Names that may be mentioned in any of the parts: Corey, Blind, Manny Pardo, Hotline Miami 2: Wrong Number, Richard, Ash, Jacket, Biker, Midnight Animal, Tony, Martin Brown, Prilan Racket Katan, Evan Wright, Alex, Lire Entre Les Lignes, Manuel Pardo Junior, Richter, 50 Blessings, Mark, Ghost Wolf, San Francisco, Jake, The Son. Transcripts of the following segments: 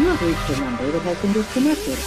You have reached a number that has been disconnected.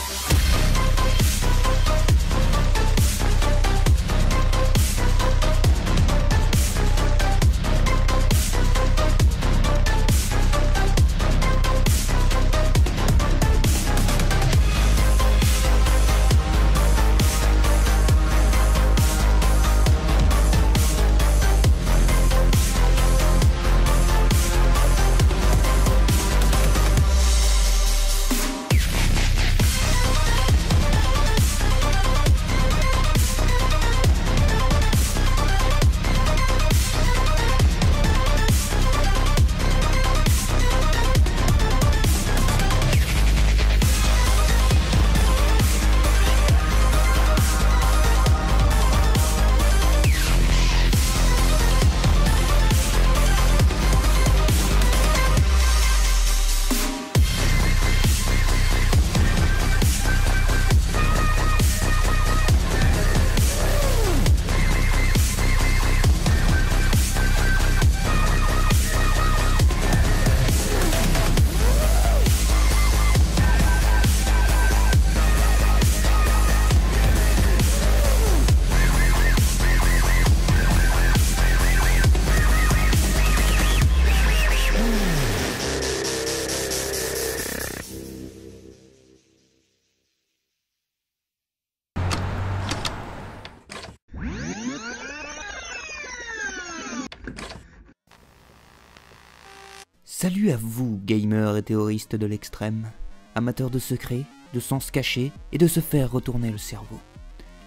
Salut à vous, gamers et théoristes de l'extrême, amateurs de secrets, de sens cachés et de se faire retourner le cerveau.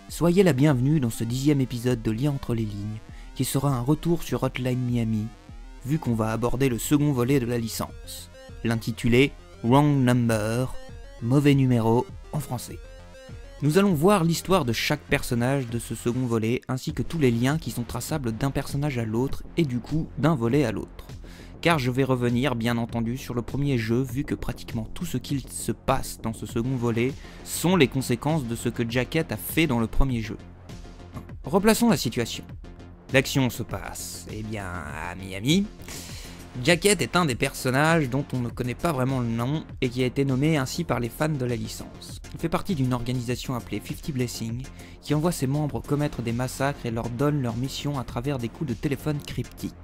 Soyez la bienvenue dans ce 10e épisode de Lire Entre les Lignes, qui sera un retour sur Hotline Miami, vu qu'on va aborder le second volet de la licence, l'intitulé Wrong Number, mauvais numéro en français. Nous allons voir l'histoire de chaque personnage de ce second volet, ainsi que tous les liens qui sont traçables d'un personnage à l'autre et du coup d'un volet à l'autre. Car je vais revenir bien entendu sur le premier jeu vu que pratiquement tout ce qu'il se passe dans ce second volet sont les conséquences de ce que Jacket a fait dans le premier jeu. Replaçons la situation. L'action se passe, à Miami. Jacket est un des personnages dont on ne connaît pas vraiment le nom et qui a été nommé ainsi par les fans de la licence. Il fait partie d'une organisation appelée 50 Blessings qui envoie ses membres commettre des massacres et leur donne leur mission à travers des coups de téléphone cryptiques.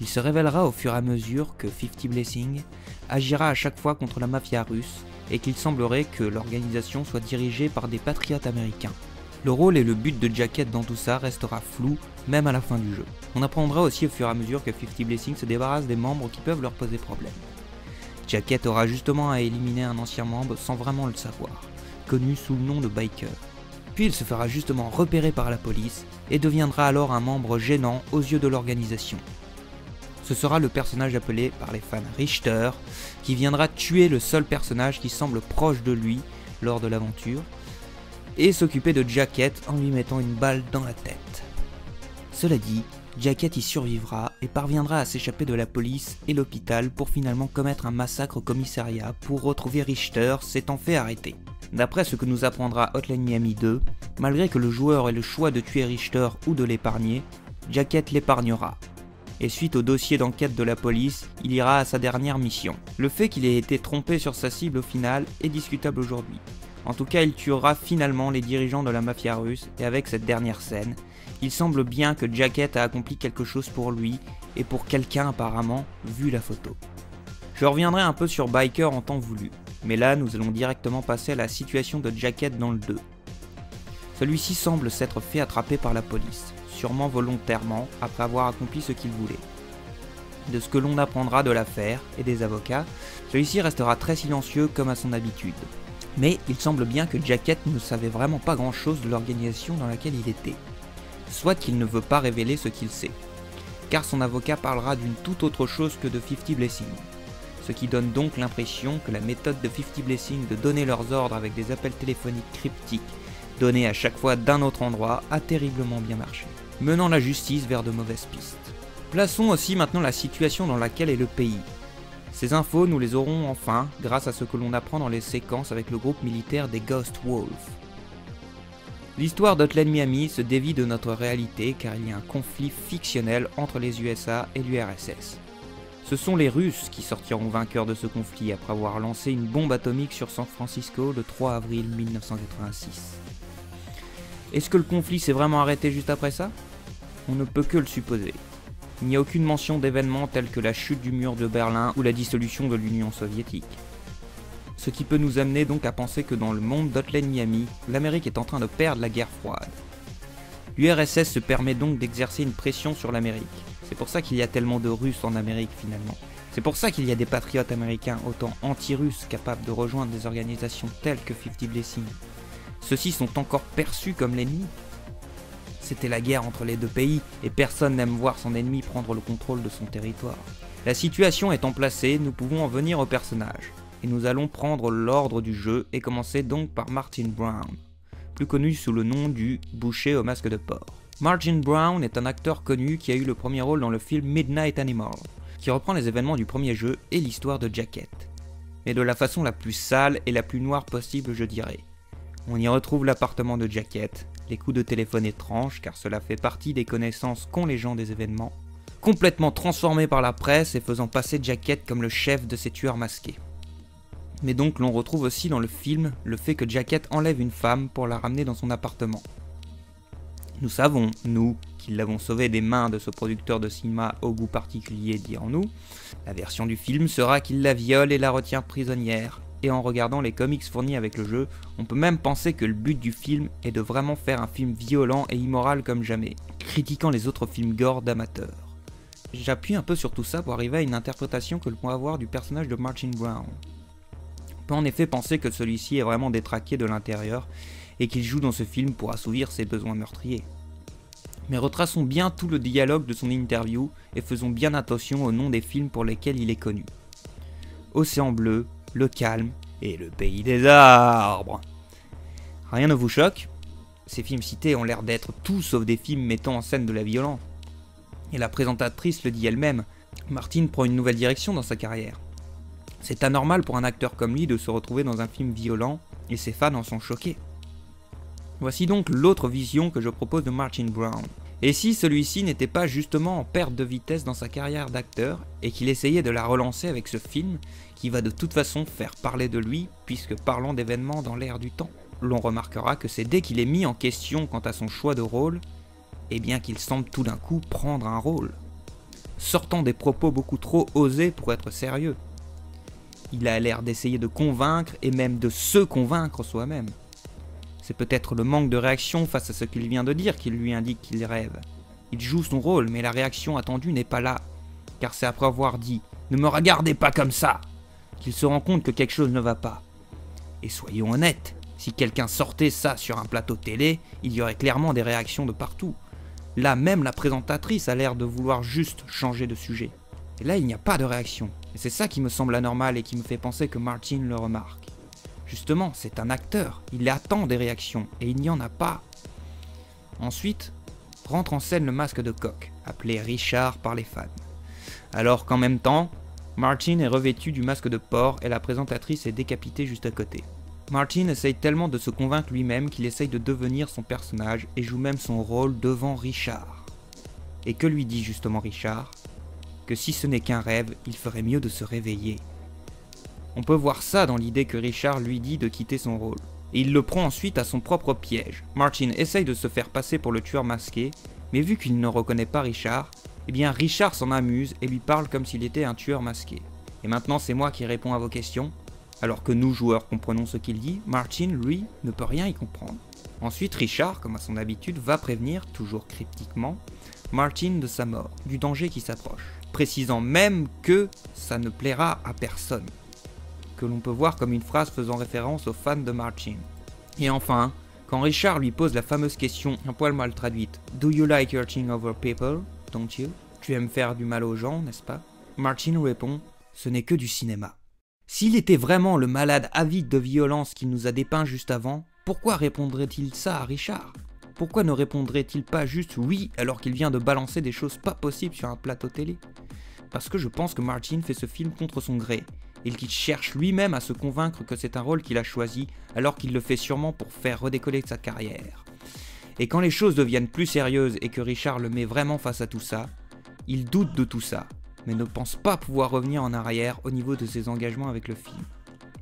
Il se révélera au fur et à mesure que 50 Blessings agira à chaque fois contre la mafia russe et qu'il semblerait que l'organisation soit dirigée par des patriotes américains. Le rôle et le but de Jacket dans tout ça restera flou, même à la fin du jeu. On apprendra aussi au fur et à mesure que 50 Blessings se débarrasse des membres qui peuvent leur poser problème. Jacket aura justement à éliminer un ancien membre sans vraiment le savoir, connu sous le nom de Biker. Puis il se fera justement repérer par la police et deviendra alors un membre gênant aux yeux de l'organisation. Ce sera le personnage appelé par les fans Richter, qui viendra tuer le seul personnage qui semble proche de lui lors de l'aventure, et s'occuper de Jacket en lui mettant une balle dans la tête. Cela dit, Jacket y survivra et parviendra à s'échapper de la police et l'hôpital pour finalement commettre un massacre au commissariat pour retrouver Richter s'étant fait arrêter. D'après ce que nous apprendra Hotline Miami 2, malgré que le joueur ait le choix de tuer Richter ou de l'épargner, Jacket l'épargnera. Et suite au dossier d'enquête de la police, il ira à sa dernière mission. Le fait qu'il ait été trompé sur sa cible au final est discutable aujourd'hui. En tout cas, il tuera finalement les dirigeants de la mafia russe, et avec cette dernière scène, il semble bien que Jacket a accompli quelque chose pour lui, et pour quelqu'un apparemment, vu la photo. Je reviendrai un peu sur Biker en temps voulu, mais là nous allons directement passer à la situation de Jacket dans le 2. Celui-ci semble s'être fait attraper par la police, sûrement volontairement après avoir accompli ce qu'il voulait. De ce que l'on apprendra de l'affaire et des avocats, celui-ci restera très silencieux comme à son habitude. Mais il semble bien que Jacket ne savait vraiment pas grand-chose de l'organisation dans laquelle il était. Soit qu'il ne veut pas révéler ce qu'il sait, car son avocat parlera d'une toute autre chose que de 50 Blessings. Ce qui donne donc l'impression que la méthode de 50 Blessings de donner leurs ordres avec des appels téléphoniques cryptiques donnés à chaque fois d'un autre endroit a terriblement bien marché, menant la justice vers de mauvaises pistes. Plaçons aussi maintenant la situation dans laquelle est le pays. Ces infos, nous les aurons enfin grâce à ce que l'on apprend dans les séquences avec le groupe militaire des Ghost Wolf. L'histoire d'Hotline Miami se dévie de notre réalité car il y a un conflit fictionnel entre les USA et l'URSS. Ce sont les Russes qui sortiront vainqueurs de ce conflit après avoir lancé une bombe atomique sur San Francisco le 3 avril 1986. Est-ce que le conflit s'est vraiment arrêté juste après ça? On ne peut que le supposer. Il n'y a aucune mention d'événements tels que la chute du mur de Berlin ou la dissolution de l'Union soviétique. Ce qui peut nous amener donc à penser que dans le monde d'Hotline Miami, l'Amérique est en train de perdre la guerre froide. L'URSS se permet donc d'exercer une pression sur l'Amérique. C'est pour ça qu'il y a tellement de Russes en Amérique finalement. C'est pour ça qu'il y a des patriotes américains autant anti-russes capables de rejoindre des organisations telles que 50 Blessings. Ceux-ci sont encore perçus comme l'ennemi. C'était la guerre entre les deux pays et personne n'aime voir son ennemi prendre le contrôle de son territoire. La situation étant placée, nous pouvons en venir au personnage. Et nous allons prendre l'ordre du jeu et commencer donc par Martin Brown, plus connu sous le nom du boucher au masque de porc. Martin Brown est un acteur connu qui a eu le premier rôle dans le film Midnight Animal, qui reprend les événements du premier jeu et l'histoire de Jacket. Mais de la façon la plus sale et la plus noire possible, je dirais. On y retrouve l'appartement de Jacket, les coups de téléphone étranges car cela fait partie des connaissances qu'ont les gens des événements, complètement transformé par la presse et faisant passer Jacket comme le chef de ces tueurs masqués. Mais donc l'on retrouve aussi dans le film le fait que Jacket enlève une femme pour la ramener dans son appartement. Nous savons, nous, qui l'avons sauvé des mains de ce producteur de cinéma au goût particulier, dirons-nous. La version du film sera qu'il la viole et la retient prisonnière. Et en regardant les comics fournis avec le jeu, on peut même penser que le but du film est de vraiment faire un film violent et immoral comme jamais, critiquant les autres films gore d'amateurs. J'appuie un peu sur tout ça pour arriver à une interprétation que l'on peut avoir du personnage de Martin Brown. On peut en effet penser que celui-ci est vraiment détraqué de l'intérieur, et qu'il joue dans ce film pour assouvir ses besoins meurtriers. Mais retraçons bien tout le dialogue de son interview et faisons bien attention au nom des films pour lesquels il est connu. Océan bleu, Le calme et Le pays des arbres. Rien ne vous choque? Ces films cités ont l'air d'être tout sauf des films mettant en scène de la violence. Et la présentatrice le dit elle-même, Martin prend une nouvelle direction dans sa carrière. C'est anormal pour un acteur comme lui de se retrouver dans un film violent et ses fans en sont choqués. Voici donc l'autre vision que je propose de Martin Brown. Et si celui-ci n'était pas justement en perte de vitesse dans sa carrière d'acteur, et qu'il essayait de la relancer avec ce film, qui va de toute façon faire parler de lui, puisque parlant d'événements dans l'ère du temps. L'on remarquera que c'est dès qu'il est mis en question quant à son choix de rôle, et bien qu'il semble tout d'un coup prendre un rôle, sortant des propos beaucoup trop osés pour être sérieux. Il a l'air d'essayer de convaincre, et même de se convaincre soi-même. C'est peut-être le manque de réaction face à ce qu'il vient de dire qui lui indique qu'il rêve. Il joue son rôle, mais la réaction attendue n'est pas là, car c'est après avoir dit « Ne me regardez pas comme ça !» qu'il se rend compte que quelque chose ne va pas. Et soyons honnêtes, si quelqu'un sortait ça sur un plateau télé, il y aurait clairement des réactions de partout. Là, même la présentatrice a l'air de vouloir juste changer de sujet. Et là, il n'y a pas de réaction. Et c'est ça qui me semble anormal et qui me fait penser que Martin le remarque. Justement, c'est un acteur, il attend des réactions, et il n'y en a pas. Ensuite, rentre en scène le masque de coq, appelé Richard par les fans. Alors qu'en même temps, Martin est revêtu du masque de porc et la présentatrice est décapitée juste à côté. Martin essaye tellement de se convaincre lui-même qu'il essaye de devenir son personnage et joue même son rôle devant Richard. Et que lui dit justement Richard? Que si ce n'est qu'un rêve, il ferait mieux de se réveiller. On peut voir ça dans l'idée que Richard lui dit de quitter son rôle. Et il le prend ensuite à son propre piège. Martin essaye de se faire passer pour le tueur masqué, mais vu qu'il ne reconnaît pas Richard, eh bien Richard s'en amuse et lui parle comme s'il était un tueur masqué. Et maintenant c'est moi qui réponds à vos questions. Alors que nous joueurs comprenons ce qu'il dit, Martin, lui, ne peut rien y comprendre. Ensuite Richard, comme à son habitude, va prévenir, toujours cryptiquement, Martin de sa mort, du danger qui s'approche. Précisant même que ça ne plaira à personne. Que l'on peut voir comme une phrase faisant référence aux fans de Martin. Et enfin, quand Richard lui pose la fameuse question un poil mal traduite « Do you like hurting over people, don't you ?»« Tu aimes faire du mal aux gens, n'est-ce pas ?» Martin répond « Ce n'est que du cinéma. » S'il était vraiment le malade avide de violence qu'il nous a dépeint juste avant, pourquoi répondrait-il ça à Richard? Pourquoi ne répondrait-il pas juste « oui » alors qu'il vient de balancer des choses pas possibles sur un plateau télé? Parce que je pense que Martin fait ce film contre son gré. Il cherche lui-même à se convaincre que c'est un rôle qu'il a choisi, alors qu'il le fait sûrement pour faire redécoller sa carrière. Et quand les choses deviennent plus sérieuses et que Richard le met vraiment face à tout ça, il doute de tout ça, mais ne pense pas pouvoir revenir en arrière au niveau de ses engagements avec le film.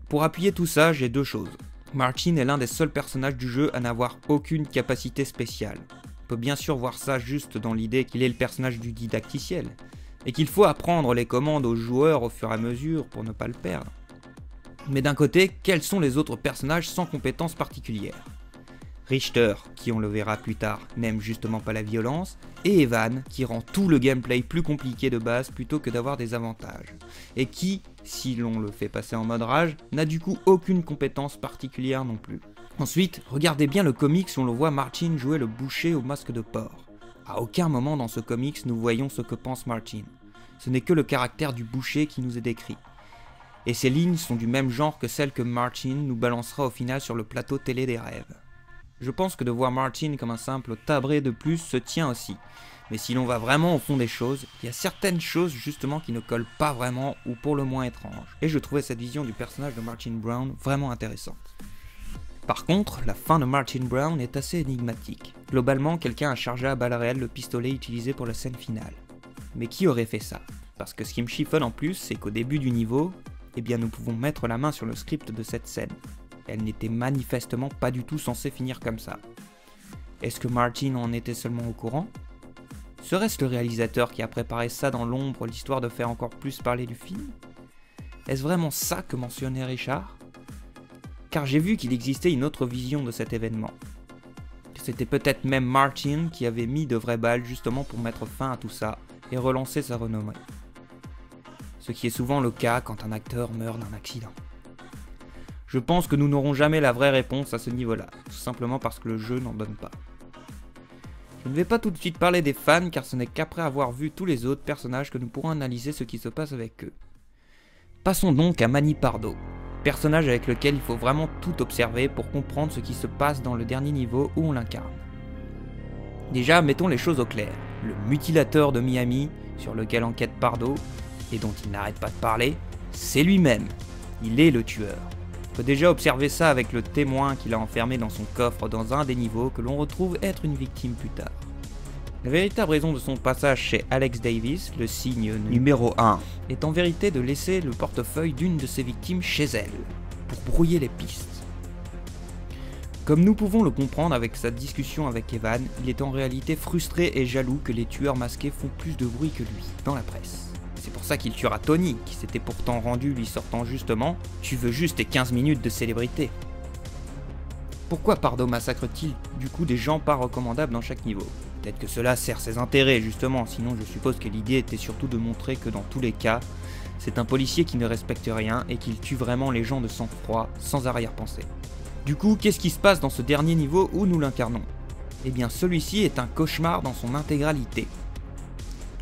Pour appuyer tout ça, j'ai deux choses. Martin est l'un des seuls personnages du jeu à n'avoir aucune capacité spéciale. On peut bien sûr voir ça juste dans l'idée qu'il est le personnage du didacticiel, et qu'il faut apprendre les commandes aux joueurs au fur et à mesure pour ne pas le perdre. Mais d'un côté, quels sont les autres personnages sans compétences particulières? Richter, qui on le verra plus tard, n'aime justement pas la violence, et Evan, qui rend tout le gameplay plus compliqué de base plutôt que d'avoir des avantages, et qui, si l'on le fait passer en mode rage, n'a du coup aucune compétence particulière non plus. Ensuite, regardez bien le comics où l'on voit Martin jouer le boucher au masque de porc. À aucun moment dans ce comics nous voyons ce que pense Martin. Ce n'est que le caractère du boucher qui nous est décrit. Et ces lignes sont du même genre que celles que Martin nous balancera au final sur le plateau télé des rêves. Je pense que de voir Martin comme un simple tabré de plus se tient aussi. Mais si l'on va vraiment au fond des choses, il y a certaines choses justement qui ne collent pas vraiment ou pour le moins étranges. Et je trouvais cette vision du personnage de Martin Brown vraiment intéressante. Par contre, la fin de Martin Brown est assez énigmatique. Globalement, quelqu'un a chargé à balles réelles le pistolet utilisé pour la scène finale. Mais qui aurait fait ça? Parce que ce qui me chiffonne en plus, c'est qu'au début du niveau, eh bien nous pouvons mettre la main sur le script de cette scène. Elle n'était manifestement pas du tout censée finir comme ça. Est-ce que Martin en était seulement au courant? Serait-ce le réalisateur qui a préparé ça dans l'ombre, l'histoire de faire encore plus parler du film? Est-ce vraiment ça que mentionnait Richard? Car j'ai vu qu'il existait une autre vision de cet événement. C'était peut-être même Martin qui avait mis de vraies balles justement pour mettre fin à tout ça et relancer sa renommée. Ce qui est souvent le cas quand un acteur meurt d'un accident. Je pense que nous n'aurons jamais la vraie réponse à ce niveau-là, tout simplement parce que le jeu n'en donne pas. Je ne vais pas tout de suite parler des fans car ce n'est qu'après avoir vu tous les autres personnages que nous pourrons analyser ce qui se passe avec eux. Passons donc à Manny Pardo, personnage avec lequel il faut vraiment tout observer pour comprendre ce qui se passe dans le dernier niveau où on l'incarne. Déjà, mettons les choses au clair, le mutilateur de Miami, sur lequel enquête Pardo, et dont il n'arrête pas de parler, c'est lui-même, il est le tueur. On peut déjà observer ça avec le témoin qu'il a enfermé dans son coffre dans un des niveaux que l'on retrouve être une victime plus tard. La véritable raison de son passage chez Alex Davis, le signe numéro 1, est en vérité de laisser le portefeuille d'une de ses victimes chez elle, pour brouiller les pistes. Comme nous pouvons le comprendre avec sa discussion avec Evan, il est en réalité frustré et jaloux que les tueurs masqués font plus de bruit que lui dans la presse. C'est pour ça qu'il tuera Tony, qui s'était pourtant rendu lui sortant justement « Tu veux juste tes 15 minutes de célébrité ». Pourquoi Pardo massacre-t-il du coup des gens pas recommandables dans chaque niveau? Peut-être que cela sert ses intérêts justement, sinon je suppose que l'idée était surtout de montrer que dans tous les cas, c'est un policier qui ne respecte rien et qu'il tue vraiment les gens de sang-froid, sans arrière-pensée. Du coup, qu'est-ce qui se passe dans ce dernier niveau où nous l'incarnons? Eh bien celui-ci est un cauchemar dans son intégralité.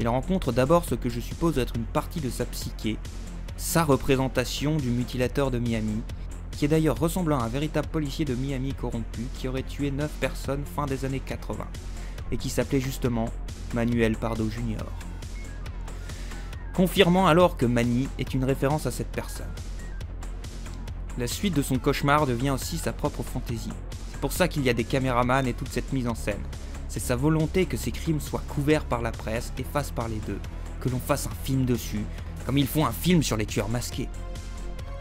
Il rencontre d'abord ce que je suppose être une partie de sa psyché, sa représentation du mutilateur de Miami, qui est d'ailleurs ressemblant à un véritable policier de Miami corrompu qui aurait tué 9 personnes fin des années 80, et qui s'appelait justement Manuel Pardo Junior. Confirmant alors que Manny est une référence à cette personne. La suite de son cauchemar devient aussi sa propre fantaisie. C'est pour ça qu'il y a des caméramans et toute cette mise en scène. C'est sa volonté que ces crimes soient couverts par la presse et fassent parler d'eux, que l'on fasse un film dessus, comme ils font un film sur les tueurs masqués.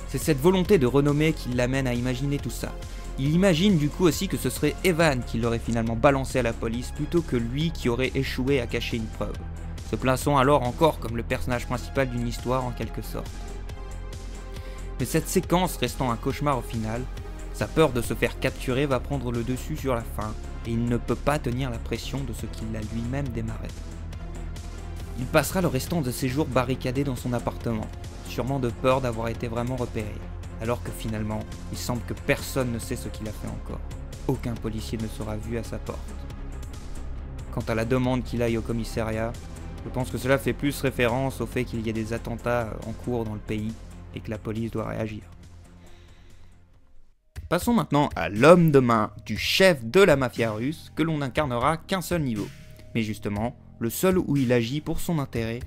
C'est cette volonté de renommée qui l'amène à imaginer tout ça. Il imagine du coup aussi que ce serait Evan qui l'aurait finalement balancé à la police plutôt que lui qui aurait échoué à cacher une preuve, se plaçant alors encore comme le personnage principal d'une histoire en quelque sorte. Mais cette séquence restant un cauchemar au final, sa peur de se faire capturer va prendre le dessus sur la fin, et il ne peut pas tenir la pression de ce qu'il a lui-même démarré. Il passera le restant de ses jours barricadé dans son appartement, sûrement de peur d'avoir été vraiment repéré, alors que finalement, il semble que personne ne sait ce qu'il a fait encore. Aucun policier ne sera vu à sa porte. Quant à la demande qu'il aille au commissariat, je pense que cela fait plus référence au fait qu'il y ait des attentats en cours dans le pays et que la police doit réagir. Passons maintenant à l'homme de main du chef de la mafia russe que l'on n'incarnera qu'un seul niveau, mais justement le seul où il agit pour son intérêt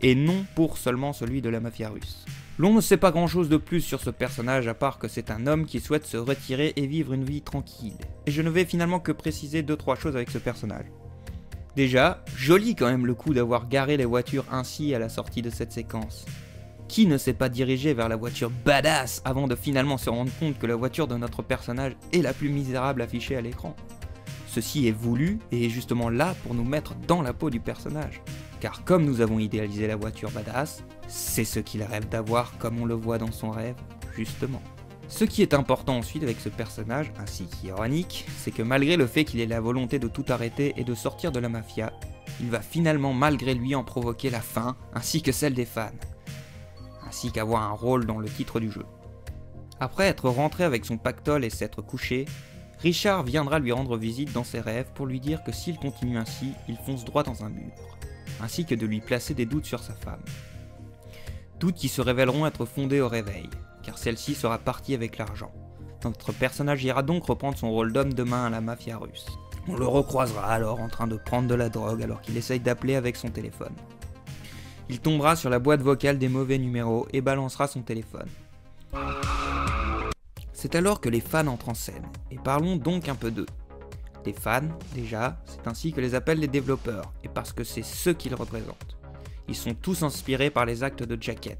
et non pour seulement celui de la mafia russe. L'on ne sait pas grand chose de plus sur ce personnage à part que c'est un homme qui souhaite se retirer et vivre une vie tranquille, et je ne vais finalement que préciser 2-3 choses avec ce personnage. Déjà, joli quand même le coup d'avoir garé les voitures ainsi à la sortie de cette séquence. Qui ne s'est pas dirigé vers la voiture badass avant de finalement se rendre compte que la voiture de notre personnage est la plus misérable affichée à l'écran? Ceci est voulu et est justement là pour nous mettre dans la peau du personnage. Car comme nous avons idéalisé la voiture badass, c'est ce qu'il rêve d'avoir comme on le voit dans son rêve, justement. Ce qui est important ensuite avec ce personnage, ainsi qu'ironique, c'est que malgré le fait qu'il ait la volonté de tout arrêter et de sortir de la mafia, il va finalement malgré lui en provoquer la faim, ainsi que celle des fans, ainsi qu'avoir un rôle dans le titre du jeu. Après être rentré avec son pactole et s'être couché, Richard viendra lui rendre visite dans ses rêves pour lui dire que s'il continue ainsi, il fonce droit dans un mur, ainsi que de lui placer des doutes sur sa femme. Doutes qui se révéleront être fondés au réveil, car celle-ci sera partie avec l'argent. Notre personnage ira donc reprendre son rôle d'homme demain à la mafia russe. On le recroisera alors en train de prendre de la drogue alors qu'il essaye d'appeler avec son téléphone. Il tombera sur la boîte vocale des mauvais numéros et balancera son téléphone. C'est alors que les fans entrent en scène, et parlons donc un peu d'eux. Des fans, déjà, c'est ainsi que les appellent les développeurs, et parce que c'est ceux qu'ils représentent. Ils sont tous inspirés par les actes de Jacket,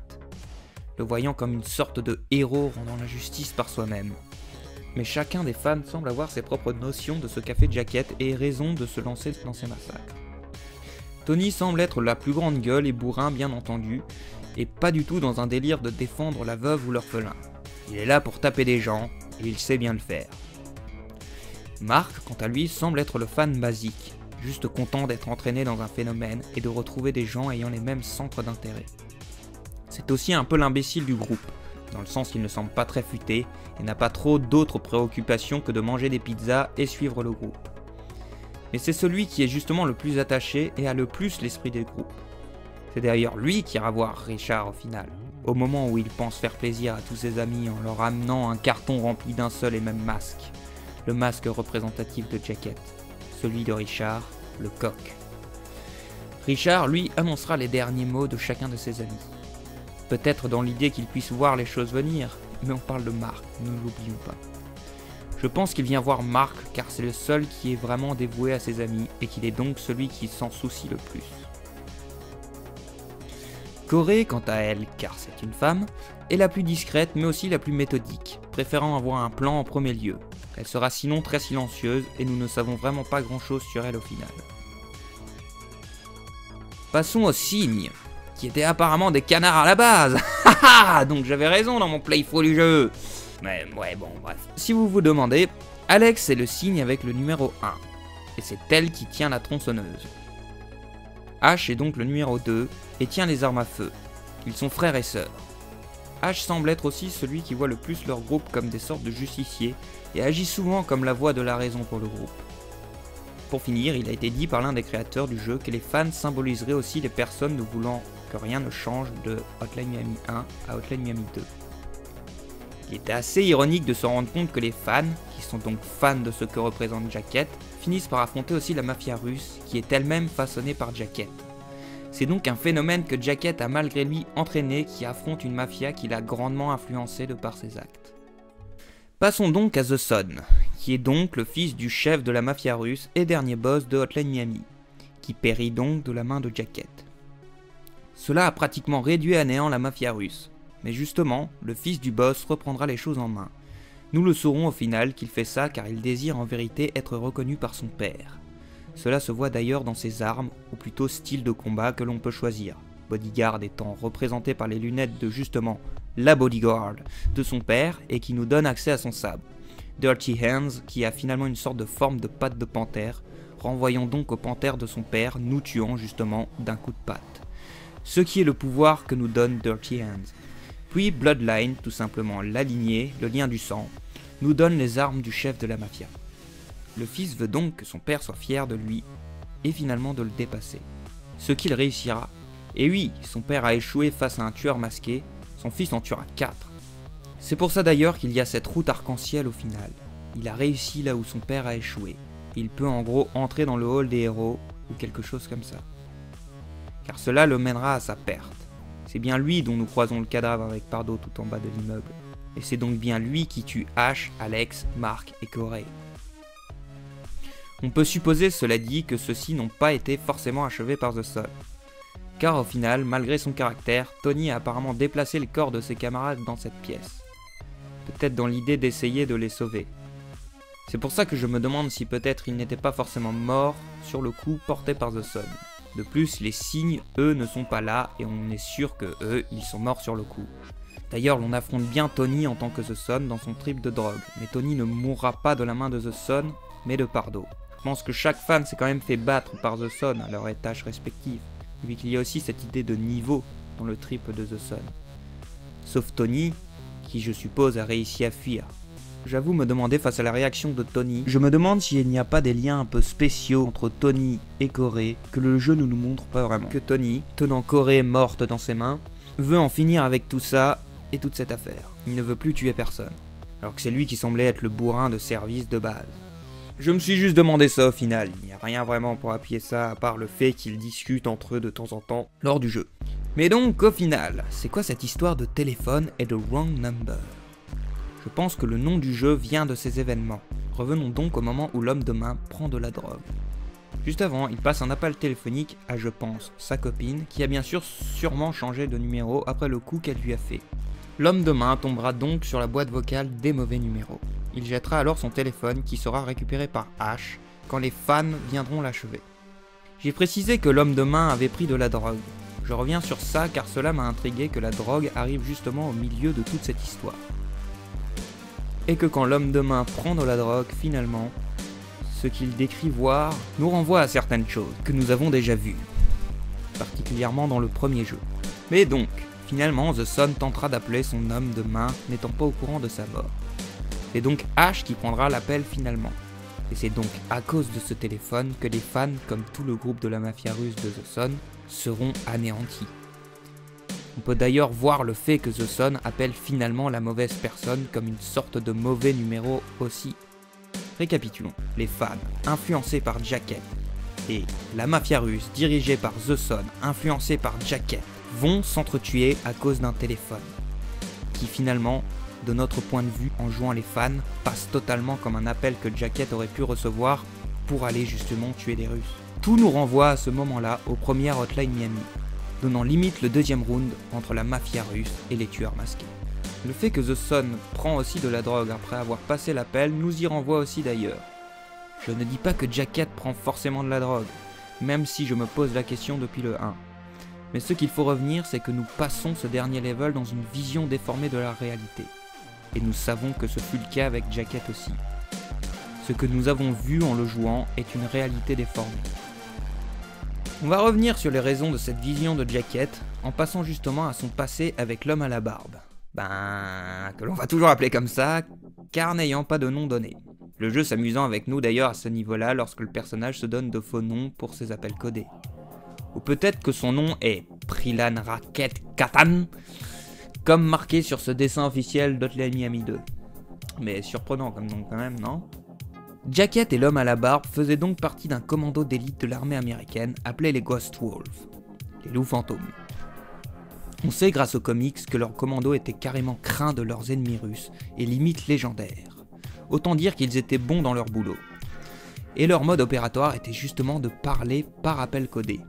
le voyant comme une sorte de héros rendant la justice par soi-même. Mais chacun des fans semble avoir ses propres notions de ce qu'a fait Jacket et ait raison de se lancer dans ces massacres. Tony semble être la plus grande gueule et bourrin bien entendu, et pas du tout dans un délire de défendre la veuve ou l'orphelin. Il est là pour taper des gens, et il sait bien le faire. Mark, quant à lui, semble être le fan basique, juste content d'être entraîné dans un phénomène et de retrouver des gens ayant les mêmes centres d'intérêt. C'est aussi un peu l'imbécile du groupe, dans le sens qu'il ne semble pas très futé et n'a pas trop d'autres préoccupations que de manger des pizzas et suivre le groupe. Mais c'est celui qui est justement le plus attaché et a le plus l'esprit des groupes. C'est d'ailleurs lui qui ira voir Richard au final, au moment où il pense faire plaisir à tous ses amis en leur amenant un carton rempli d'un seul et même masque, le masque représentatif de Jacket, celui de Richard, le coq. Richard, lui, annoncera les derniers mots de chacun de ses amis. Peut-être dans l'idée qu'il puisse voir les choses venir, mais on parle de Mark, ne l'oublions pas. Je pense qu'il vient voir Mark car c'est le seul qui est vraiment dévoué à ses amis et qu'il est donc celui qui s'en soucie le plus. Corey, quant à elle, car c'est une femme, est la plus discrète mais aussi la plus méthodique, préférant avoir un plan en premier lieu. Elle sera sinon très silencieuse et nous ne savons vraiment pas grand chose sur elle au final. Passons aux signes, qui étaient apparemment des canards à la base. Donc j'avais raison dans mon playthrough du jeu. Mais ouais, bon, bref. Si vous vous demandez, Alex est le signe avec le numéro 1, et c'est elle qui tient la tronçonneuse. Ash est donc le numéro 2, et tient les armes à feu. Ils sont frères et sœurs. Ash semble être aussi celui qui voit le plus leur groupe comme des sortes de justiciers, et agit souvent comme la voix de la raison pour le groupe. Pour finir, il a été dit par l'un des créateurs du jeu que les fans symboliseraient aussi les personnes ne voulant que rien ne change de Hotline Miami 1 à Hotline Miami 2. Il était assez ironique de se rendre compte que les fans, qui sont donc fans de ce que représente Jacket, finissent par affronter aussi la mafia russe, qui est elle-même façonnée par Jacket. C'est donc un phénomène que Jacket a malgré lui entraîné qui affronte une mafia qui l'a grandement influencé de par ses actes. Passons donc à The Son, qui est donc le fils du chef de la mafia russe et dernier boss de Hotline Miami, qui périt donc de la main de Jacket. Cela a pratiquement réduit à néant la mafia russe. Mais justement, le fils du boss reprendra les choses en main. Nous le saurons au final qu'il fait ça car il désire en vérité être reconnu par son père. Cela se voit d'ailleurs dans ses armes, ou plutôt style de combat que l'on peut choisir, bodyguard étant représenté par les lunettes de justement la bodyguard de son père et qui nous donne accès à son sabre. Dirty Hands qui a finalement une sorte de forme de patte de panthère, renvoyant donc aux panthères de son père nous tuant justement d'un coup de patte. Ce qui est le pouvoir que nous donne Dirty Hands. Puis Bloodline, tout simplement la lignée, le lien du sang, nous donne les armes du chef de la mafia. Le fils veut donc que son père soit fier de lui, et finalement de le dépasser. Ce qu'il réussira. Et oui, son père a échoué face à un tueur masqué, son fils en tuera 4. C'est pour ça d'ailleurs qu'il y a cette route arc-en-ciel au final. Il a réussi là où son père a échoué. Il peut en gros entrer dans le hall des héros, ou quelque chose comme ça. Car cela le mènera à sa perte. C'est bien lui dont nous croisons le cadavre avec Pardo tout en bas de l'immeuble. Et c'est donc bien lui qui tue Ash, Alex, Mark et Corey. On peut supposer, cela dit, que ceux-ci n'ont pas été forcément achevés par The Son. Car au final, malgré son caractère, Tony a apparemment déplacé le corps de ses camarades dans cette pièce. Peut-être dans l'idée d'essayer de les sauver. C'est pour ça que je me demande si peut-être ils n'étaient pas forcément morts sur le coup porté par The Son. De plus, les signes, eux, ne sont pas là et on est sûr que eux, ils sont morts sur le coup. D'ailleurs, l'on affronte bien Tony en tant que The Son dans son trip de drogue, mais Tony ne mourra pas de la main de The Son, mais de Pardo. Je pense que chaque fan s'est quand même fait battre par The Son à leur étage respective, vu qu'il y a aussi cette idée de niveau dans le trip de The Son. Sauf Tony, qui je suppose a réussi à fuir. J'avoue me demander face à la réaction de Tony, je me demande s'il n'y a pas des liens un peu spéciaux entre Tony et Corey que le jeu ne nous montre pas vraiment. Que Tony, tenant Corey morte dans ses mains, veut en finir avec tout ça et toute cette affaire. Il ne veut plus tuer personne, alors que c'est lui qui semblait être le bourrin de service de base. Je me suis juste demandé ça au final, il n'y a rien vraiment pour appuyer ça à part le fait qu'ils discutent entre eux de temps en temps lors du jeu. Mais donc au final, c'est quoi cette histoire de téléphone et de wrong number ? Je pense que le nom du jeu vient de ces événements. Revenons donc au moment où l'homme de main prend de la drogue. Juste avant, il passe un appel téléphonique à, je pense, sa copine, qui a bien sûr sûrement changé de numéro après le coup qu'elle lui a fait. L'homme de main tombera donc sur la boîte vocale des mauvais numéros. Il jettera alors son téléphone qui sera récupéré par Ash quand les fans viendront l'achever. J'ai précisé que l'homme de main avait pris de la drogue. Je reviens sur ça car cela m'a intrigué que la drogue arrive justement au milieu de toute cette histoire. Et que quand l'homme de main prend de la drogue, finalement, ce qu'il décrit voir nous renvoie à certaines choses que nous avons déjà vues, particulièrement dans le premier jeu. Mais donc, finalement, The Son tentera d'appeler son homme de main, n'étant pas au courant de sa mort. C'est donc Ash qui prendra l'appel finalement. Et c'est donc à cause de ce téléphone que les fans, comme tout le groupe de la mafia russe de The Son, seront anéantis. On peut d'ailleurs voir le fait que The Son appelle finalement la mauvaise personne comme une sorte de mauvais numéro aussi. Récapitulons, les fans, influencés par Jacket, et la mafia russe, dirigée par The Son, influencée par Jacket, vont s'entretuer à cause d'un téléphone, qui finalement, de notre point de vue, en jouant les fans, passe totalement comme un appel que Jacket aurait pu recevoir pour aller justement tuer les Russes. Tout nous renvoie à ce moment-là au premier Hotline Miami, donnant limite le deuxième round entre la mafia russe et les tueurs masqués. Le fait que The Son prend aussi de la drogue après avoir passé l'appel nous y renvoie aussi d'ailleurs. Je ne dis pas que Jacket prend forcément de la drogue, même si je me pose la question depuis le 1. Mais ce qu'il faut revenir, c'est que nous passons ce dernier level dans une vision déformée de la réalité. Et nous savons que ce fut le cas avec Jacket aussi. Ce que nous avons vu en le jouant est une réalité déformée. On va revenir sur les raisons de cette vision de Jacket, en passant justement à son passé avec l'homme à la barbe. Ben, que l'on va toujours appeler comme ça, car n'ayant pas de nom donné. Le jeu s'amusant avec nous d'ailleurs à ce niveau-là lorsque le personnage se donne de faux noms pour ses appels codés. Ou peut-être que son nom est Prilan Racket Katan, comme marqué sur ce dessin officiel d'Hotline Miami 2. Mais surprenant comme nom quand même, non ? Jacket et l'homme à la barbe faisaient donc partie d'un commando d'élite de l'armée américaine appelé les Ghost Wolf, les loups fantômes. On sait grâce aux comics que leur commando était carrément craint de leurs ennemis russes et limite légendaire. Autant dire qu'ils étaient bons dans leur boulot. Et leur mode opératoire était justement de parler par appel codé.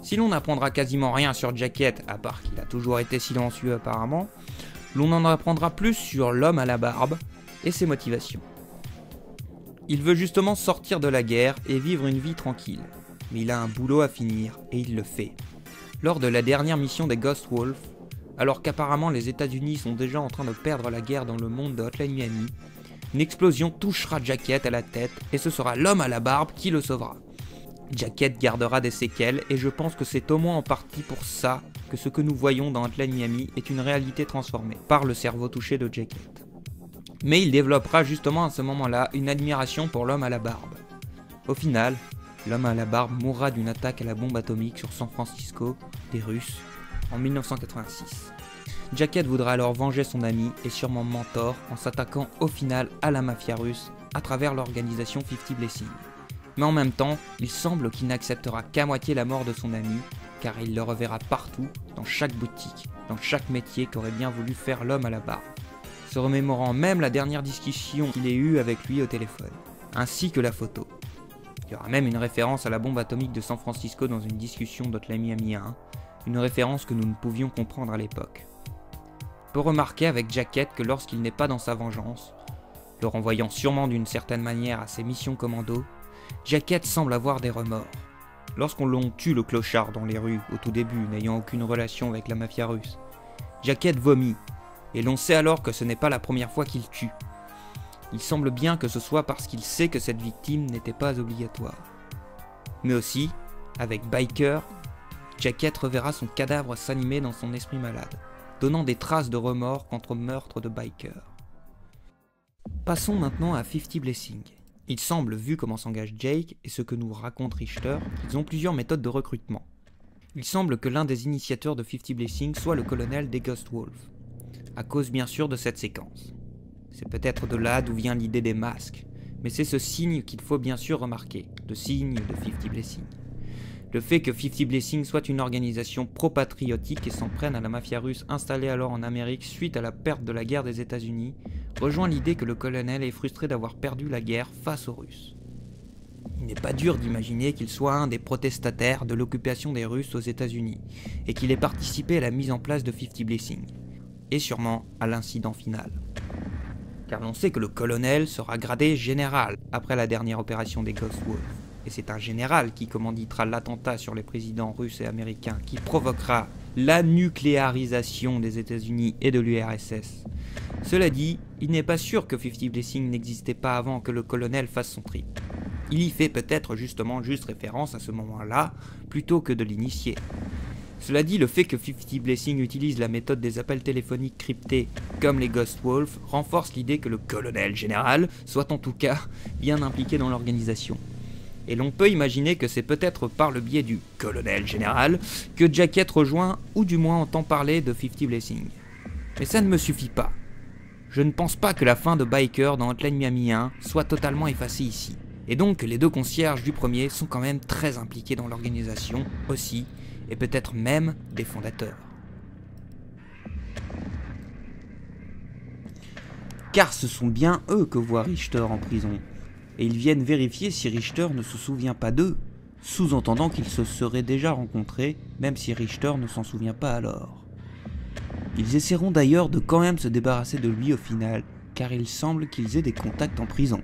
Si l'on n'apprendra quasiment rien sur Jacket, à part qu'il a toujours été silencieux apparemment, l'on en apprendra plus sur l'homme à la barbe et ses motivations. Il veut justement sortir de la guerre et vivre une vie tranquille. Mais il a un boulot à finir et il le fait. Lors de la dernière mission des Ghost Wolf, alors qu'apparemment les États-Unis sont déjà en train de perdre la guerre dans le monde de Hotline Miami, une explosion touchera Jacket à la tête et ce sera l'homme à la barbe qui le sauvera. Jacket gardera des séquelles et je pense que c'est au moins en partie pour ça que ce que nous voyons dans Hotline Miami est une réalité transformée par le cerveau touché de Jacket. Mais il développera justement à ce moment-là une admiration pour l'homme à la barbe. Au final, l'homme à la barbe mourra d'une attaque à la bombe atomique sur San Francisco des Russes en 1986. Jacket voudra alors venger son ami et sûrement mentor en s'attaquant au final à la mafia russe à travers l'organisation 50 Blessings. Mais en même temps, il semble qu'il n'acceptera qu'à moitié la mort de son ami car il le reverra partout, dans chaque boutique, dans chaque métier qu'aurait bien voulu faire l'homme à la barbe. Se remémorant même la dernière discussion qu'il ait eue avec lui au téléphone. ainsi que la photo. Il y aura même une référence à la bombe atomique de San Francisco dans une discussion d'Hotline Miami 1, une référence que nous ne pouvions comprendre à l'époque. On peut remarquer avec Jacket que lorsqu'il n'est pas dans sa vengeance, le renvoyant sûrement d'une certaine manière à ses missions commando, Jacket semble avoir des remords. Lorsqu'on l'on tue le clochard dans les rues au tout début, n'ayant aucune relation avec la mafia russe, Jacket vomit, et l'on sait alors que ce n'est pas la première fois qu'il tue. Il semble bien que ce soit parce qu'il sait que cette victime n'était pas obligatoire. Mais aussi, avec Biker, Jacket reverra son cadavre s'animer dans son esprit malade, donnant des traces de remords contre le meurtre de Biker. Passons maintenant à 50 Blessings. Il semble, vu comment s'engage Jake et ce que nous raconte Richter, qu'ils ont plusieurs méthodes de recrutement. Il semble que l'un des initiateurs de 50 Blessings soit le colonel des Ghost Wolf, à cause bien sûr de cette séquence. C'est peut-être de là d'où vient l'idée des masques, mais c'est ce signe qu'il faut bien sûr remarquer, le signe de 50 Blessings. Le fait que 50 Blessings soit une organisation pro-patriotique et s'en prenne à la mafia russe installée alors en Amérique suite à la perte de la guerre des États-Unis rejoint l'idée que le colonel est frustré d'avoir perdu la guerre face aux Russes. Il n'est pas dur d'imaginer qu'il soit un des protestataires de l'occupation des Russes aux États-Unis et qu'il ait participé à la mise en place de 50 Blessings, et sûrement à l'incident final. Car l'on sait que le colonel sera gradé général après la dernière opération des Ghost Wolf, et c'est un général qui commanditera l'attentat sur les présidents russes et américains qui provoquera la nucléarisation des États-Unis et de l'URSS. Cela dit, il n'est pas sûr que 50 Blessings n'existait pas avant que le colonel fasse son trip. Il y fait peut-être justement juste référence à ce moment-là, plutôt que de l'initier. Cela dit, le fait que 50 Blessings utilise la méthode des appels téléphoniques cryptés comme les Ghost Wolf renforce l'idée que le colonel général soit en tout cas bien impliqué dans l'organisation. Et l'on peut imaginer que c'est peut-être par le biais du colonel général que Jacket rejoint ou du moins entend parler de 50 Blessings. Mais ça ne me suffit pas. Je ne pense pas que la fin de Biker dans Hotline Miami 1 soit totalement effacée ici. Et donc les deux concierges du premier sont quand même très impliqués dans l'organisation aussi, et peut-être même des fondateurs. Car ce sont bien eux que voit Richter en prison, et ils viennent vérifier si Richter ne se souvient pas d'eux, sous-entendant qu'ils se seraient déjà rencontrés, même si Richter ne s'en souvient pas alors. Ils essaieront d'ailleurs de quand même se débarrasser de lui au final, car il semble qu'ils aient des contacts en prison.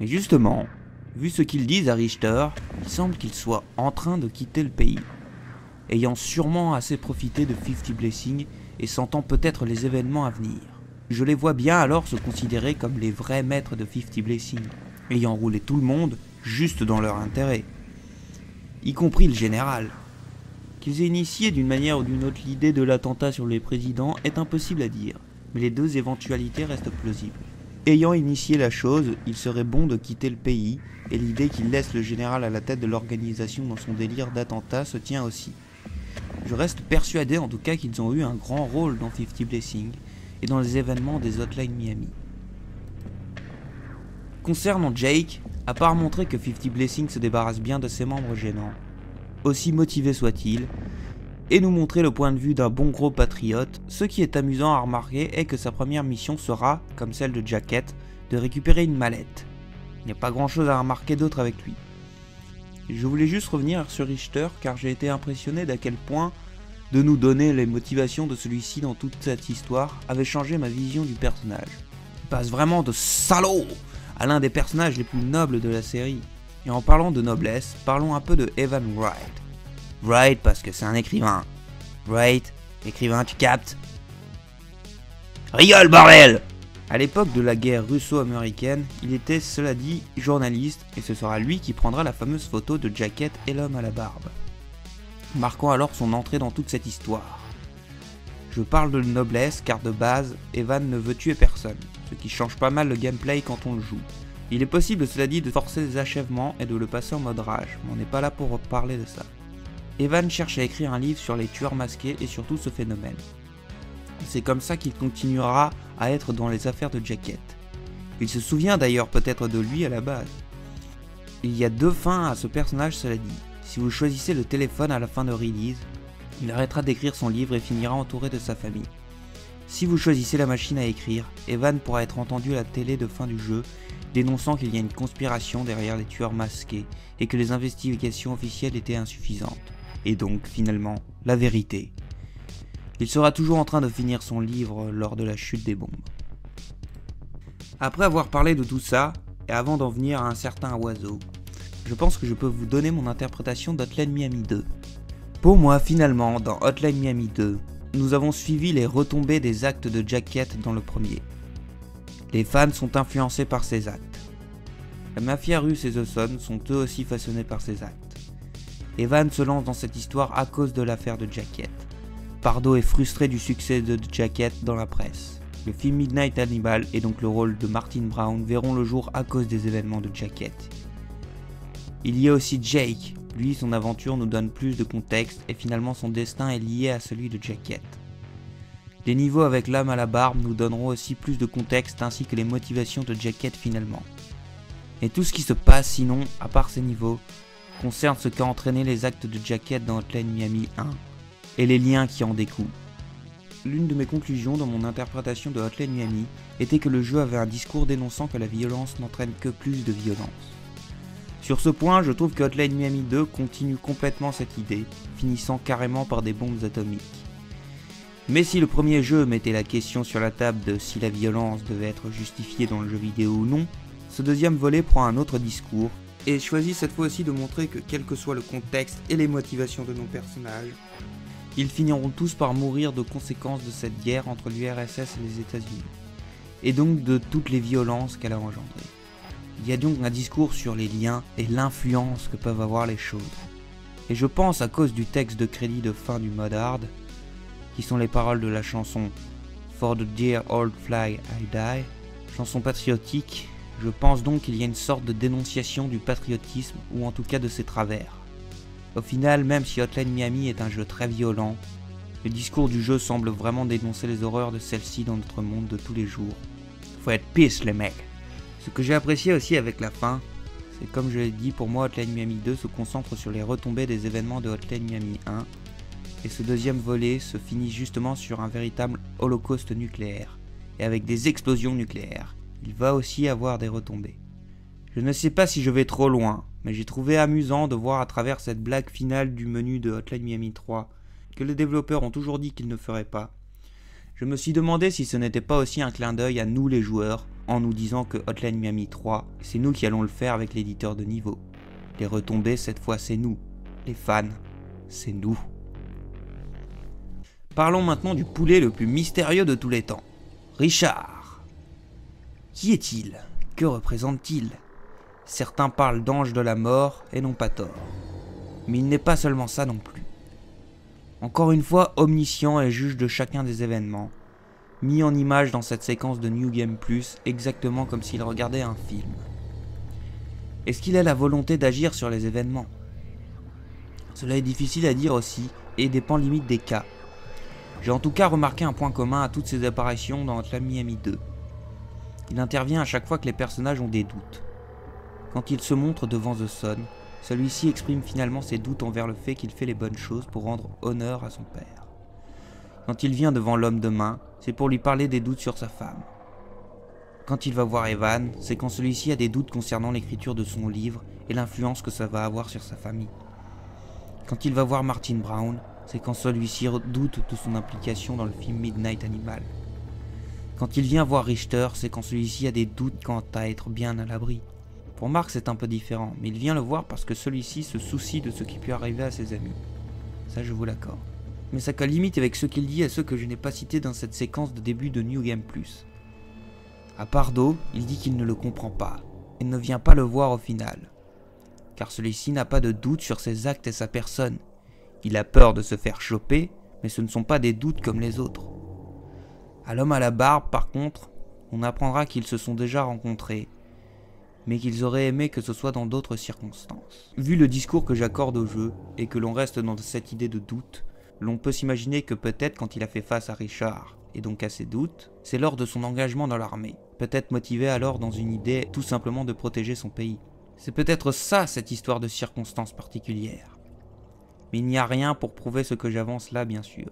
Mais justement, vu ce qu'ils disent à Richter, il semble qu'il soit en train de quitter le pays, ayant sûrement assez profité de 50 Blessings et sentant peut-être les événements à venir. Je les vois bien alors se considérer comme les vrais maîtres de 50 Blessings, ayant roulé tout le monde juste dans leur intérêt, y compris le général. Qu'ils aient initié d'une manière ou d'une autre l'idée de l'attentat sur les présidents est impossible à dire, mais les deux éventualités restent plausibles. Ayant initié la chose, il serait bon de quitter le pays, et l'idée qu'il laisse le général à la tête de l'organisation dans son délire d'attentat se tient aussi. Je reste persuadé en tout cas qu'ils ont eu un grand rôle dans 50 Blessings, et dans les événements des Hotline Miami. Concernant Jake, à part montrer que 50 Blessings se débarrasse bien de ses membres gênants, aussi motivé soit-il, et nous montrer le point de vue d'un bon gros patriote, ce qui est amusant à remarquer est que sa première mission sera, comme celle de Jacket, de récupérer une mallette. Il n'y a pas grand chose à remarquer d'autre avec lui. Je voulais juste revenir sur Richter car j'ai été impressionné d'à quel point de nous donner les motivations de celui-ci dans toute cette histoire avait changé ma vision du personnage. Il passe vraiment de salaud à l'un des personnages les plus nobles de la série. Et en parlant de noblesse, parlons un peu de Evan Wright. Wright parce que c'est un écrivain. Wright, écrivain, tu captes? Rigole, bordel! À l'époque de la guerre russo-américaine, il était, cela dit, journaliste, et ce sera lui qui prendra la fameuse photo de Jacket et l'homme à la barbe, marquant alors son entrée dans toute cette histoire. Je parle de noblesse car de base, Evan ne veut tuer personne, ce qui change pas mal le gameplay quand on le joue. Il est possible, cela dit, de forcer les achèvements et de le passer en mode rage, mais on n'est pas là pour parler de ça. Evan cherche à écrire un livre sur les tueurs masqués et surtout ce phénomène. C'est comme ça qu'il continuera à être dans les affaires de Jacket. Il se souvient d'ailleurs peut-être de lui à la base. Il y a deux fins à ce personnage, cela dit. Si vous choisissez le téléphone à la fin de Release, il arrêtera d'écrire son livre et finira entouré de sa famille. Si vous choisissez la machine à écrire, Evan pourra être entendu à la télé de fin du jeu dénonçant qu'il y a une conspiration derrière les tueurs masqués et que les investigations officielles étaient insuffisantes, et donc finalement la vérité. Il sera toujours en train de finir son livre lors de la chute des bombes. Après avoir parlé de tout ça, et avant d'en venir à un certain oiseau, je pense que je peux vous donner mon interprétation d'Hotline Miami 2. Pour moi, finalement, dans Hotline Miami 2, nous avons suivi les retombées des actes de Jacket dans le premier. Les fans sont influencés par ces actes. La mafia russe et The Son sont eux aussi façonnés par ces actes. Evan se lance dans cette histoire à cause de l'affaire de Jacket. Pardo est frustré du succès de Jacket dans la presse. Le film Midnight Animal et donc le rôle de Martin Brown verront le jour à cause des événements de Jacket. Il y a aussi Jake, lui son aventure nous donne plus de contexte et finalement son destin est lié à celui de Jacket. Les niveaux avec l'âme à la barbe nous donneront aussi plus de contexte ainsi que les motivations de Jacket finalement. Et tout ce qui se passe sinon, à part ces niveaux, concerne ce qu'a entraîné les actes de Jacket dans Hotline Miami 1 et les liens qui en découlent. L'une de mes conclusions dans mon interprétation de Hotline Miami était que le jeu avait un discours dénonçant que la violence n'entraîne que plus de violence. Sur ce point, je trouve que Hotline Miami 2 continue complètement cette idée, finissant carrément par des bombes atomiques. Mais si le premier jeu mettait la question sur la table de si la violence devait être justifiée dans le jeu vidéo ou non, ce deuxième volet prend un autre discours, et choisit cette fois aussi de montrer que quel que soit le contexte et les motivations de nos personnages, ils finiront tous par mourir de conséquences de cette guerre entre l'URSS et les États-Unis, et donc de toutes les violences qu'elle a engendrées. Il y a donc un discours sur les liens et l'influence que peuvent avoir les choses. Et je pense à cause du texte de crédit de fin du mode hard, qui sont les paroles de la chanson « For the dear old flag I die », chanson patriotique, je pense donc qu'il y a une sorte de dénonciation du patriotisme ou en tout cas de ses travers. Au final, même si Hotline Miami est un jeu très violent, le discours du jeu semble vraiment dénoncer les horreurs de celle-ci dans notre monde de tous les jours. Faut être pisse les mecs. Ce que j'ai apprécié aussi avec la fin, c'est comme je l'ai dit, pour moi Hotline Miami 2 se concentre sur les retombées des événements de Hotline Miami 1, et ce deuxième volet se finit justement sur un véritable holocauste nucléaire, et avec des explosions nucléaires. Il va aussi avoir des retombées. Je ne sais pas si je vais trop loin, mais j'ai trouvé amusant de voir à travers cette blague finale du menu de Hotline Miami 3 que les développeurs ont toujours dit qu'ils ne feraient pas. Je me suis demandé si ce n'était pas aussi un clin d'œil à nous les joueurs, en nous disant que Hotline Miami 3, c'est nous qui allons le faire avec l'éditeur de niveau. Les retombées cette fois c'est nous, les fans, c'est nous. Parlons maintenant du poulet le plus mystérieux de tous les temps, Richard. Qui est-il? Que représente-t-il? Certains parlent d'ange de la mort et n'ont pas tort. Mais il n'est pas seulement ça non plus. Encore une fois, omniscient et juge de chacun des événements, mis en image dans cette séquence de New Game Plus, exactement comme s'il regardait un film. Est-ce qu'il a la volonté d'agir sur les événements? Cela est difficile à dire aussi, et dépend limite des cas. J'ai en tout cas remarqué un point commun à toutes ces apparitions dans Hotline Miami 2. Il intervient à chaque fois que les personnages ont des doutes. Quand il se montre devant The Son, celui-ci exprime finalement ses doutes envers le fait qu'il fait les bonnes choses pour rendre honneur à son père. Quand il vient devant l'homme de main, c'est pour lui parler des doutes sur sa femme. Quand il va voir Evan, c'est quand celui-ci a des doutes concernant l'écriture de son livre et l'influence que ça va avoir sur sa famille. Quand il va voir Martin Brown, c'est quand celui-ci doute de son implication dans le film Midnight Animal. Quand il vient voir Richter, c'est quand celui-ci a des doutes quant à être bien à l'abri. Pour Mark, c'est un peu différent, mais il vient le voir parce que celui-ci se soucie de ce qui peut arriver à ses amis. Ça, je vous l'accorde. Mais ça colle limite avec ce qu'il dit et ceux que je n'ai pas cités dans cette séquence de début de New Game Plus. À Pardo, il dit qu'il ne le comprend pas, et ne vient pas le voir au final. Car celui-ci n'a pas de doute sur ses actes et sa personne. Il a peur de se faire choper, mais ce ne sont pas des doutes comme les autres. À l'homme à la barbe, par contre, on apprendra qu'ils se sont déjà rencontrés, mais qu'ils auraient aimé que ce soit dans d'autres circonstances. Vu le discours que j'accorde au jeu, et que l'on reste dans cette idée de doute, l'on peut s'imaginer que peut-être quand il a fait face à Richard, et donc à ses doutes, c'est lors de son engagement dans l'armée, peut-être motivé alors dans une idée tout simplement de protéger son pays. C'est peut-être ça cette histoire de circonstances particulières. Mais il n'y a rien pour prouver ce que j'avance là bien sûr.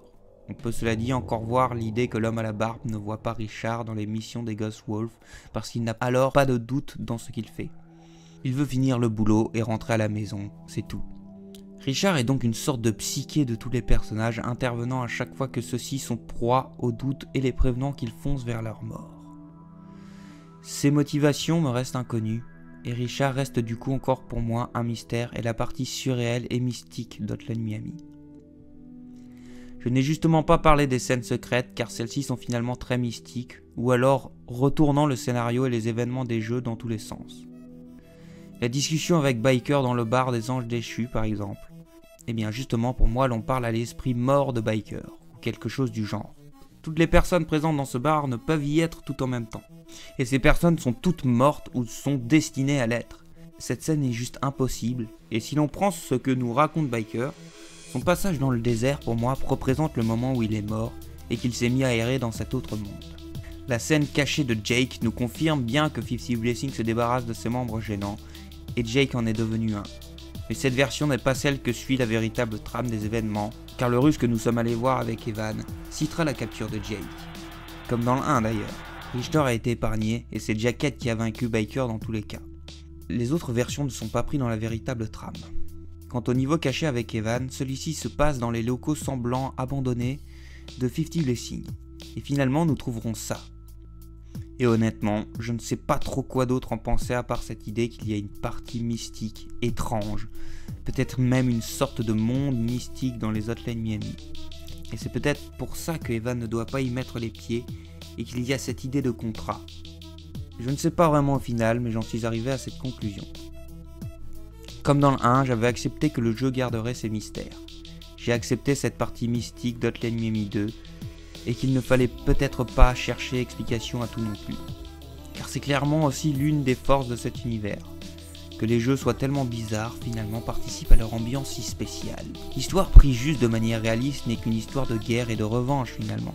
On peut cela dit encore voir l'idée que l'homme à la barbe ne voit pas Richard dans les missions des Ghost Wolf parce qu'il n'a alors pas de doute dans ce qu'il fait. Il veut finir le boulot et rentrer à la maison, c'est tout. Richard est donc une sorte de psyché de tous les personnages, intervenant à chaque fois que ceux-ci sont proies au doute et les prévenant qu'ils foncent vers leur mort. Ses motivations me restent inconnues, et Richard reste du coup encore pour moi un mystère et la partie surréelle et mystique d'Hotline Miami. Je n'ai justement pas parlé des scènes secrètes car celles-ci sont finalement très mystiques, ou alors retournant le scénario et les événements des jeux dans tous les sens. La discussion avec Biker dans le bar des anges déchus par exemple. Eh bien justement pour moi l'on parle à l'esprit mort de Biker, ou quelque chose du genre. Toutes les personnes présentes dans ce bar ne peuvent y être tout en même temps. Et ces personnes sont toutes mortes ou sont destinées à l'être. Cette scène est juste impossible, et si l'on prend ce que nous raconte Biker, son passage dans le désert pour moi représente le moment où il est mort et qu'il s'est mis à errer dans cet autre monde. La scène cachée de Jake nous confirme bien que 50 Blessings se débarrasse de ses membres gênants, et Jake en est devenu un. Mais cette version n'est pas celle que suit la véritable trame des événements, car le russe que nous sommes allés voir avec Evan citera la capture de Jake. Comme dans le 1 d'ailleurs, Richter a été épargné et c'est Jacket qui a vaincu Biker dans tous les cas. Les autres versions ne sont pas prises dans la véritable trame. Quant au niveau caché avec Evan, celui-ci se passe dans les locaux semblants abandonnés de 50 Blessings. Et finalement nous trouverons ça. Et honnêtement, je ne sais pas trop quoi d'autre en penser à part cette idée qu'il y a une partie mystique, étrange, peut-être même une sorte de monde mystique dans les Hotline Miami. Et c'est peut-être pour ça que Evan ne doit pas y mettre les pieds et qu'il y a cette idée de contrat. Je ne sais pas vraiment au final, mais j'en suis arrivé à cette conclusion. Comme dans le 1, j'avais accepté que le jeu garderait ses mystères. J'ai accepté cette partie mystique d'Hotline Miami 2, et qu'il ne fallait peut-être pas chercher explication à tout non plus. Car c'est clairement aussi l'une des forces de cet univers. Que les jeux soient tellement bizarres, finalement participent à leur ambiance si spéciale. L'histoire prise juste de manière réaliste n'est qu'une histoire de guerre et de revanche finalement.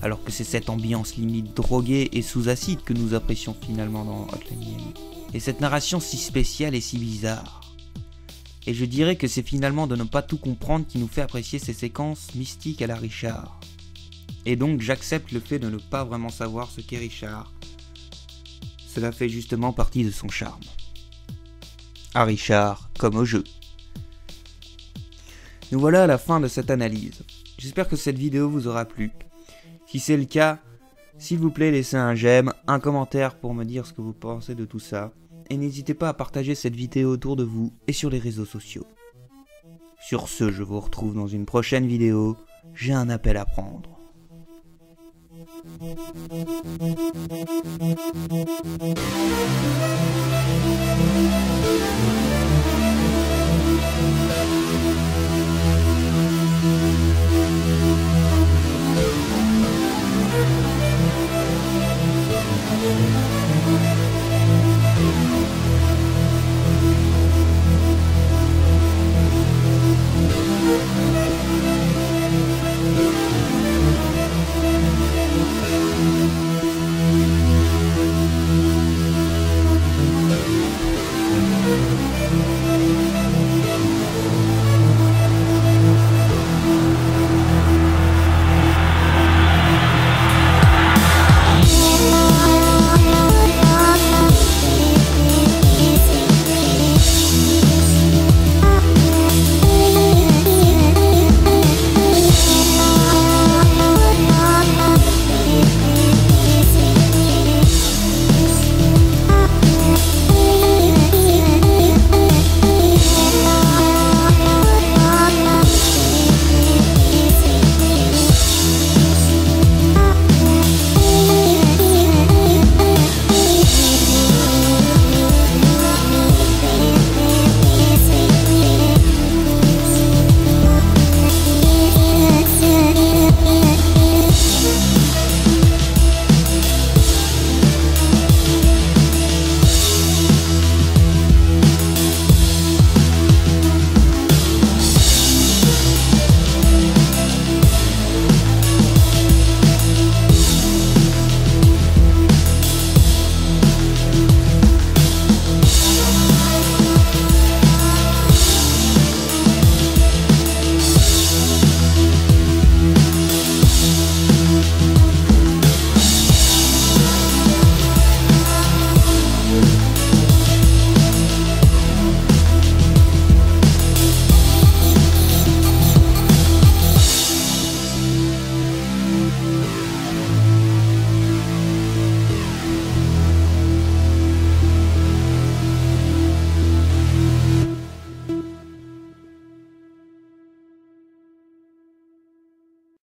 Alors que c'est cette ambiance limite droguée et sous acide que nous apprécions finalement dans Hotline Miami. Et cette narration si spéciale et si bizarre. Et je dirais que c'est finalement de ne pas tout comprendre qui nous fait apprécier ces séquences mystiques à la Richard. Et donc j'accepte le fait de ne pas vraiment savoir ce qu'est Richard. Cela fait justement partie de son charme. À Richard, comme au jeu. Nous voilà à la fin de cette analyse. J'espère que cette vidéo vous aura plu. Si c'est le cas, s'il vous plaît laissez un j'aime, un commentaire pour me dire ce que vous pensez de tout ça. Et n'hésitez pas à partager cette vidéo autour de vous et sur les réseaux sociaux. Sur ce, je vous retrouve dans une prochaine vidéo. J'ai un appel à prendre.